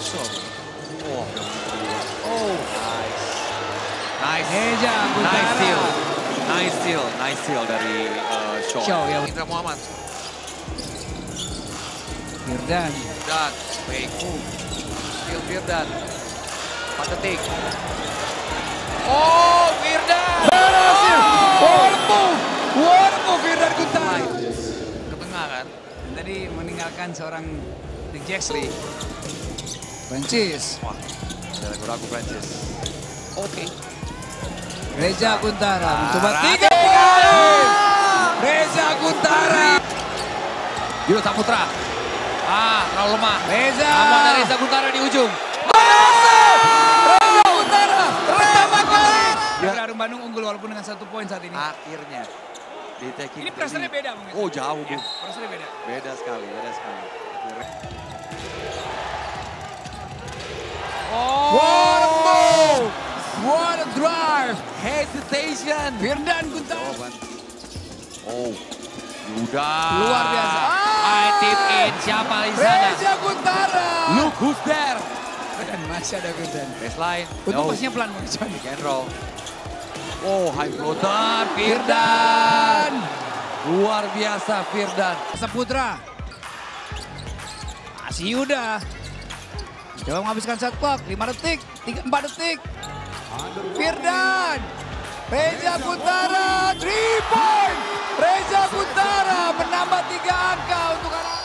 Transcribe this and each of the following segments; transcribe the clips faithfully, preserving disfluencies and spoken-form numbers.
also. Oh, oh. Nice. Nice. Heja Guntara. Nice steal. Nice steal. Nice steal dari uh, Chow. Chow ya. Indra Muhammad. Firdan. Firdan. Baik. Steal Firdan. empat detik. Oh, Firdan. Berhasil. Power move. Power move Firdan Guntara. Ke tengah kan. Dan tadi meninggalkan seorang Jackson Prancis. Wah, ada ragu-ragu Prancis. Oke. Okay. Reza Guntara mencoba tiga kali. Reza Guntara. Yudha Putra. Ah, terlalu lemah. Reza. Amanah Reza Guntara di ujung. Berhasil. Reza Guntara. Pertama kali. Prawira Harum Bandung unggul walaupun dengan satu poin saat ini. Akhirnya. Ini pressure-nya beda mungkin. Oh, jauh. Ya, pressure-nya beda. Beda sekali, beda sekali. Oh, what a move! What a drive! Hesitation! Firdan Guntara. Oh, Yudha. Luar biasa. Ah, I tip in siapa di sana? Reza Guntara. Look who's there. Dan Masya ada Firdan. Baseline. Untuk posnya pelan banget. Kenro. Oh, high floater. Firdan. Luar biasa Firdan. Saputra. Masih Yudha. Coba menghabiskan set clock, lima detik, tiga, empat detik. Firdan, Reza Guntara, three point. Reza Guntara menambah tiga angka untuk anak.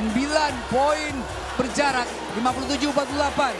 sembilan poin berjarak, lima puluh tujuh empat puluh delapan.